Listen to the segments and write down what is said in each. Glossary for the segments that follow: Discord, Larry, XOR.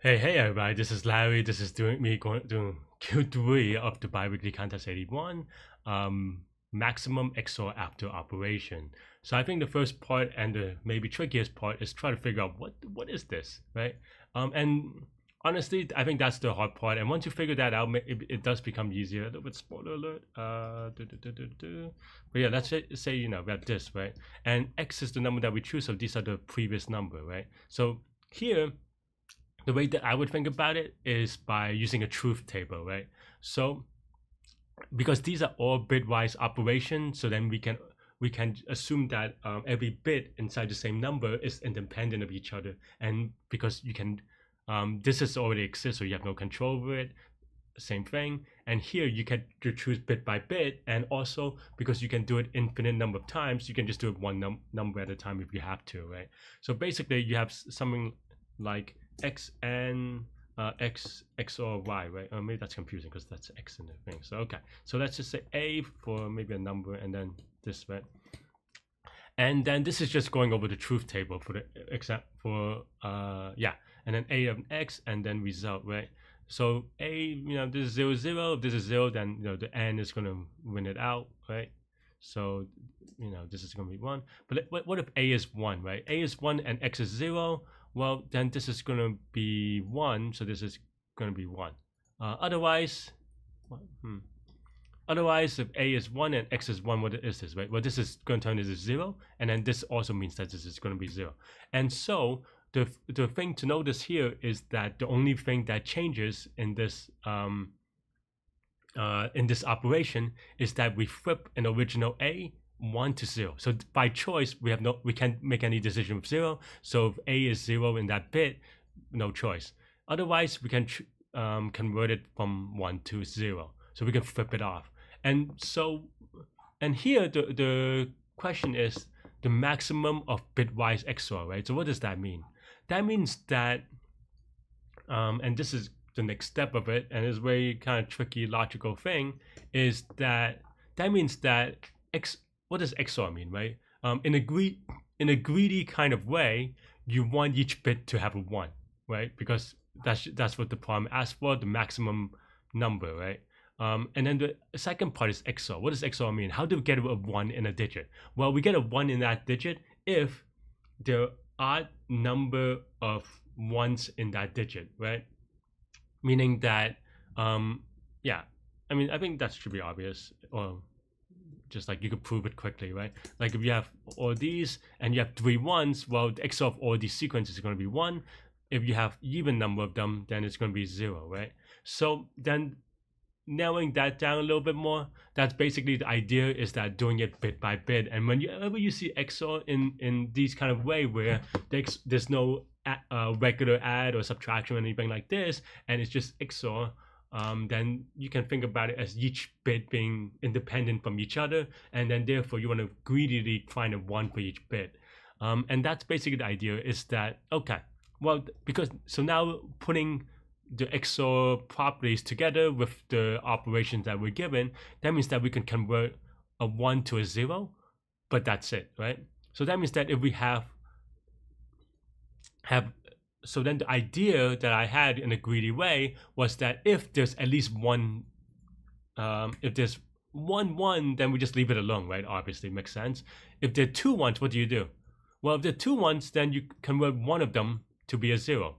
Hey everybody, this is Larry. This is doing Q3 of the bi-weekly contest 81, maximum XOR after operation. So I think the first part and the maybe trickiest part is try to figure out what is this, right? And honestly, I think that's the hard part. And once you figure that out, it does become easier. A little bit spoiler alert. But yeah, let's say, you know, we have this, right? And X is the number that we choose, so these are the previous number, right? So here, the way that I would think about it is by using a truth table, right? So because these are all bitwise operations, so then we can assume that every bit inside the same number is independent of each other, and because you can this is already exists, so you have no control over it. Same thing, and here you can choose bit by bit, and also because you can do it infinite number of times, you can just do it one number at a time if you have to, right? So basically you have something like X and X or Y, right? Or maybe that's confusing because that's X in the thing. So okay, so let's just say A for maybe a number, and then this, right? And then this is just going over the truth table for the except for yeah, and then A of X, and then result, right? So A, you know, this is 0, 0. If this is 0, then you know the N is gonna win it out, right? So you know this is gonna be 1. But what if A is 1, right? A is 1 and X is 0. Well, then this is going to be 1, so this is going to be 1. Otherwise, if A is 1 and X is 1, what is this, right? Well, this is going to turn into 0, and then this also means that this is going to be 0. And so the thing to notice here is that the only thing that changes in this operation is that we flip an original A 1 to 0. So by choice, we can't make any decision with 0. So if A is 0 in that bit, no choice. Otherwise, we can convert it from 1 to 0. So we can flip it off. And so, and here the question is the maximum of bitwise XOR, right? So what does that mean? That means that, and this is the next step of it, and it's a very kind of tricky logical thing, is that that means that what does XOR mean, right? In a greedy kind of way, you want each bit to have a 1, right? Because that's what the problem asks for, the maximum number, right? And then the second part is XOR. What does XOR mean? How do we get a 1 in a digit? Well, we get a 1 in that digit if there are number of 1s in that digit, right? Meaning that, yeah, I mean, I think that should be obvious, or just like you could prove it quickly, right? Like if you have all these and you have 3 1s, well, the XOR of all these sequences is going to be 1. If you have even number of them, then it's going to be 0, right? So then narrowing that down a little bit more, that's basically the idea, is that doing it bit by bit. And whenever you see XOR in these kind of way where there's no regular add or subtraction or anything like this, and it's just XOR, then you can think about it as each bit being independent from each other, and then therefore you want to greedily find a 1 for each bit. And that's basically the idea, is that, okay, well, because so now putting the XOR properties together with the operations that we're given, that means that we can convert a 1 to a 0, but that's it, right? So that means that if we have so then the idea that I had in a greedy way was that if there's at least 1, if there's 1 1, then we just leave it alone, right? Obviously, makes sense. If there are 2 1s, what do? Well, if there are 2 1s, then you convert 1 of them to be a 0,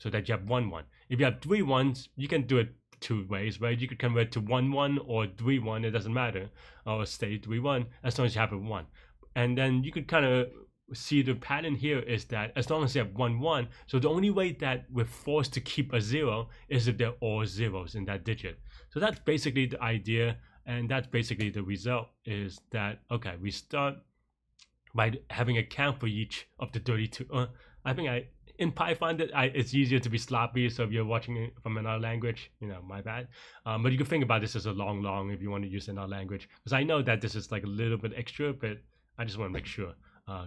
so that you have 1 1. If you have 3 1s, you can do it 2 ways, right? You could convert to 1 1 or 3 1. It doesn't matter, or stay 3 1 as long as you have a 1. And then you could kind of see the pattern here is that as long as you have 1 1, so the only way that we're forced to keep a 0 is if they're all 0s in that digit. So that's basically the idea, and that's basically the result, is that okay, we start by having a count for each of the 32. I think in Python that it's easier to be sloppy, so if you're watching it from another language, you know, my bad. But you can think about this as a long if you want to use another language, because I know that this is like a little bit extra, but I just want to make sure.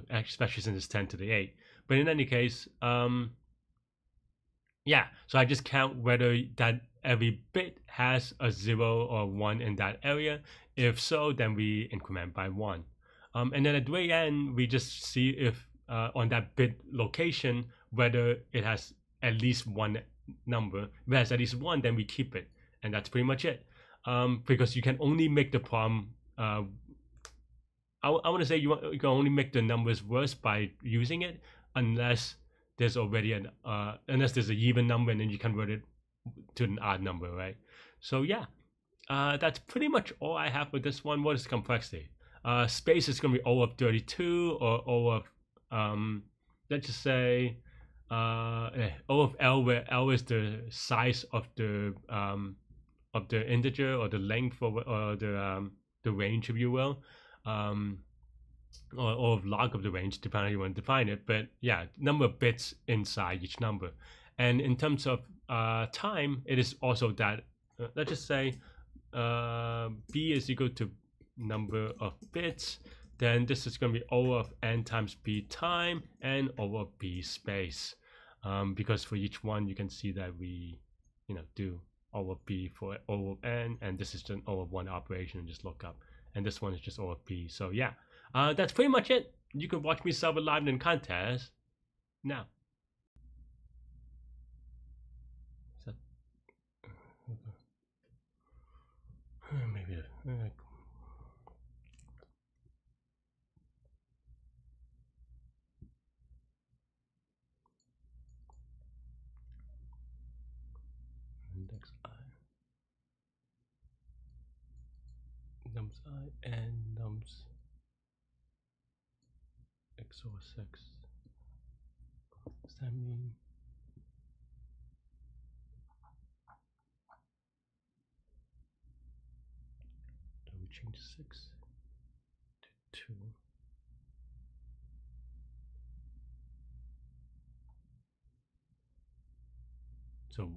Especially since it's 10 to the 8. But in any case, yeah, so I just count whether that every bit has a 0 or 1 in that area. If so, then we increment by 1, and then at the very end we just see if on that bit location whether it has at least one number. If it has at least one, then we keep it, and that's pretty much it. Because you can only make the problem, I want to say you can only make the numbers worse by using it, unless there's already an unless there's an even number and then you convert it to an odd number, right? So yeah, that's pretty much all I have for this one. What is complexity? Space is going to be O of 32 or O of let's just say O of L, where L is the size of the integer, or the length, or the range, if you will, or of log of the range, depending on how you want to define it. But yeah, number of bits inside each number. And in terms of time, it is also that, let's just say b is equal to number of bits, then this is going to be O of n times b time and O of b space, because for each one you can see that we, you know, do O of b for O of n, and this is an O of 1 operation, and just look up, and this one is just O of b. So yeah, that's pretty much it. You can watch me solve a live in contest now. Maybe index I, nums I and nums XOR 6. Does that mean? Change 6 to 2. So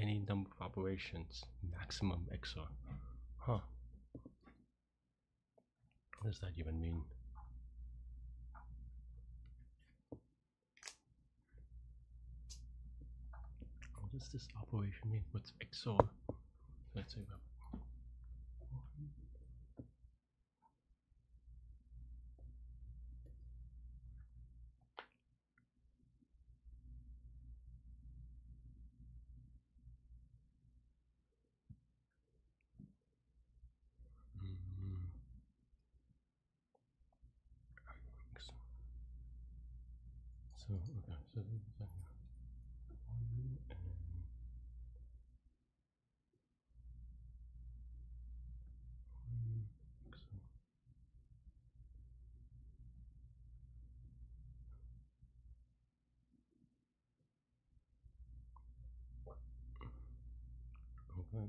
any number of operations, maximum XOR. Huh. What does that even mean? What does this operation mean? What's XOR? Let's see. So okay, so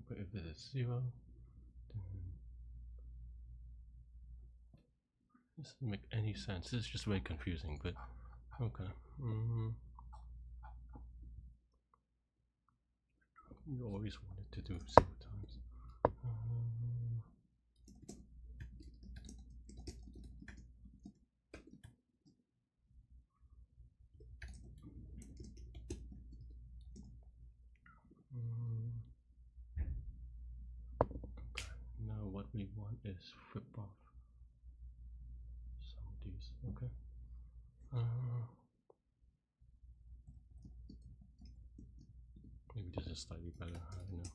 but if it is 0, then this doesn't make any sense. This is just very confusing, but okay. You always wanted to do it several times. We want is flip off some of these. Okay. Maybe this is slightly better. I don't know.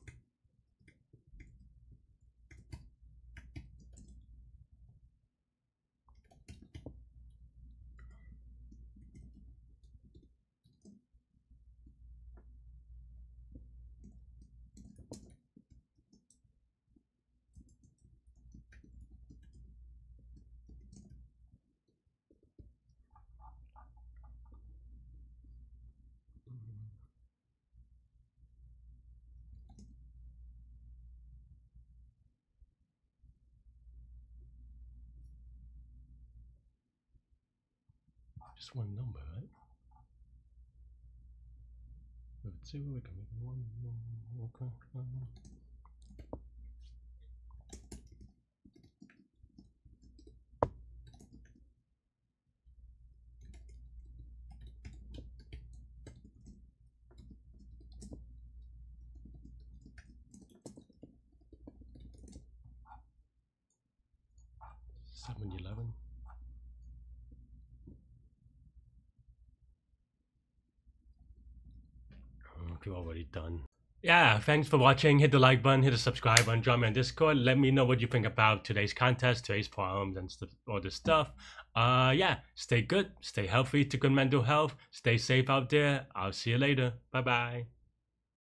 Just one number, right? If it's 0, we can make one number. Okay. we've already done. Yeah, thanks for watching. Hit the like button, hit the subscribe button, join me on Discord. Let me know what you think about today's contest, today's problems, and all this stuff. Yeah, stay good, stay healthy, to good mental health, stay safe out there. I'll see you later. Bye-bye.